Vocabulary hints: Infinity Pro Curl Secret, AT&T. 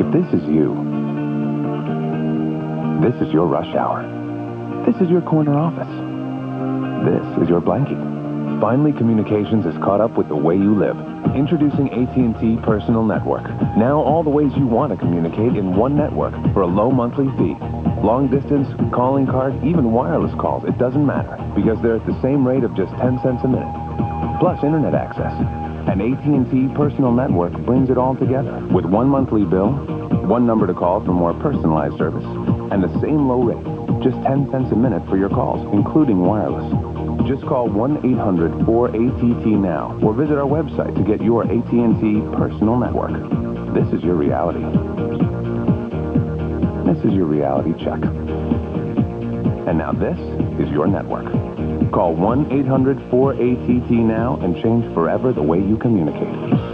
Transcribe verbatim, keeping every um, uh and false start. If this is you, this is your rush hour. This is your corner office. This is your blankie. Finally, communications is caught up with the way you live. Introducing A T and T Personal Network. Now all the ways you want to communicate in one network for a low monthly fee. Long distance, calling card, even wireless calls, it doesn't matter because they're at the same rate of just ten cents a minute. Plus internet access. And A T and T Personal Network brings it all together with one monthly bill, one number to call for more personalized service, and the same low rate, just ten cents a minute for your calls, including wireless. Just call one eight hundred four A T T now or visit our website to get your A T and T Personal Network. This is your reality. This is your reality check. And now this is your network. Call one eight hundred four A T T now and change forever the way you communicate.